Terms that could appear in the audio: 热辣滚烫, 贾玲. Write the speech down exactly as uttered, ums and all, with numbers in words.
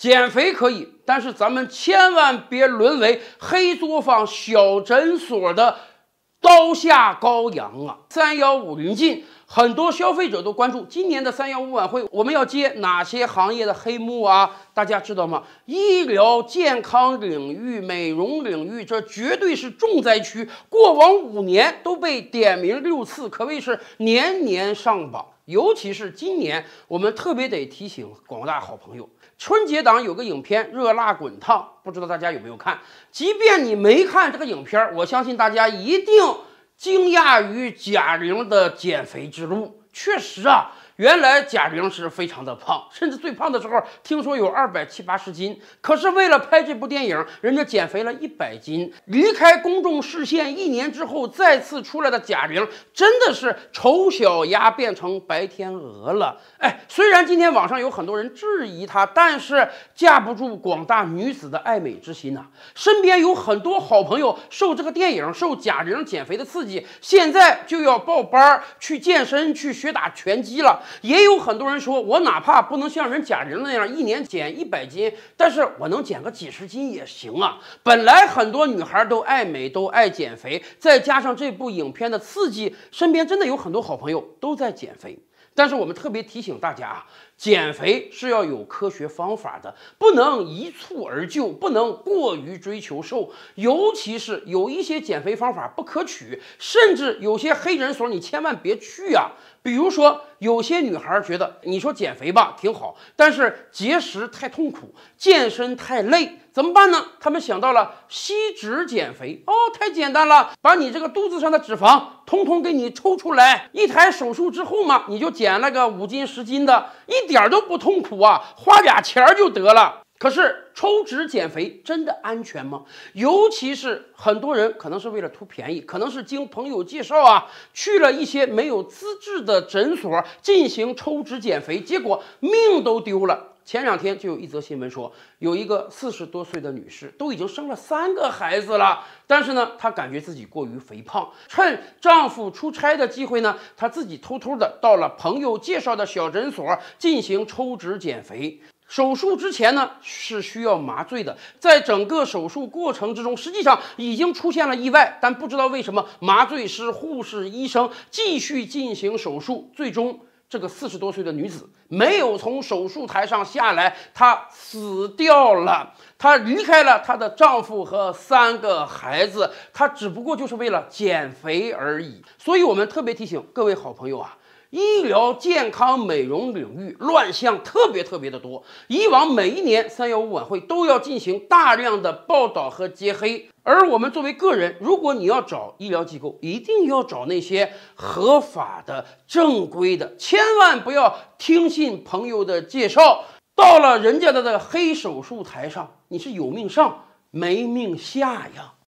减肥可以，但是咱们千万别沦为黑作坊小诊所的刀下羔羊啊！三幺五临近，很多消费者都关注今年的三幺五晚会，我们要接哪些行业的黑幕啊？大家知道吗？医疗健康领域、美容领域，这绝对是重灾区。过往五年都被点名六次，可谓是年年上榜。尤其是今年，我们特别得提醒广大好朋友。 春节档有个影片《热辣滚烫》，不知道大家有没有看？即便你没看这个影片，我相信大家一定惊讶于贾玲的减肥之路。确实啊，原来贾玲是非常的胖，甚至最胖的时候听说有二百七八十斤。可是为了拍这部电影，人家减肥了一百斤。离开公众视线一年之后，再次出来的贾玲，真的是丑小鸭变成白天鹅了。 哎，虽然今天网上有很多人质疑她，但是架不住广大女子的爱美之心呐、啊。身边有很多好朋友受这个电影、受贾玲减肥的刺激，现在就要报班去健身、去学打拳击了。也有很多人说，我哪怕不能像人贾玲那样一年减一百斤，但是我能减个几十斤也行啊。本来很多女孩都爱美、都爱减肥，再加上这部影片的刺激，身边真的有很多好朋友都在减肥。 但是我们特别提醒大家啊，减肥是要有科学方法的，不能一蹴而就，不能过于追求瘦。尤其是有一些减肥方法不可取，甚至有些黑诊所你千万别去啊。比如说，有些女孩觉得你说减肥吧挺好，但是节食太痛苦，健身太累，怎么办呢？她们想到了吸脂减肥，哦，太简单了，把你这个肚子上的脂肪。 通通给你抽出来，一台手术之后嘛，你就减了个五斤十斤的，一点都不痛苦啊，花俩钱就得了。可是抽脂减肥真的安全吗？尤其是很多人可能是为了图便宜，可能是经朋友介绍啊，去了一些没有资质的诊所进行抽脂减肥，结果命都丢了。 前两天就有一则新闻说，有一个四十多岁的女士，都已经生了三个孩子了，但是呢，她感觉自己过于肥胖，趁丈夫出差的机会呢，她自己偷偷的到了朋友介绍的小诊所进行抽脂减肥。 手术之前呢是需要麻醉的，在整个手术过程之中，实际上已经出现了意外，但不知道为什么麻醉师、护士、医生继续进行手术，最终。 这个四十多岁的女子没有从手术台上下来，她死掉了。她离开了她的丈夫和三个孩子，她只不过就是为了减肥而已。所以，我们特别提醒各位好朋友啊，医疗健康美容领域乱象特别特别的多。以往每一年三幺五晚会都要进行大量的报道和揭黑。 而我们作为个人，如果你要找医疗机构，一定要找那些合法的、正规的，千万不要听信朋友的介绍，到了人家的黑手术台上，你是有命上没命下呀。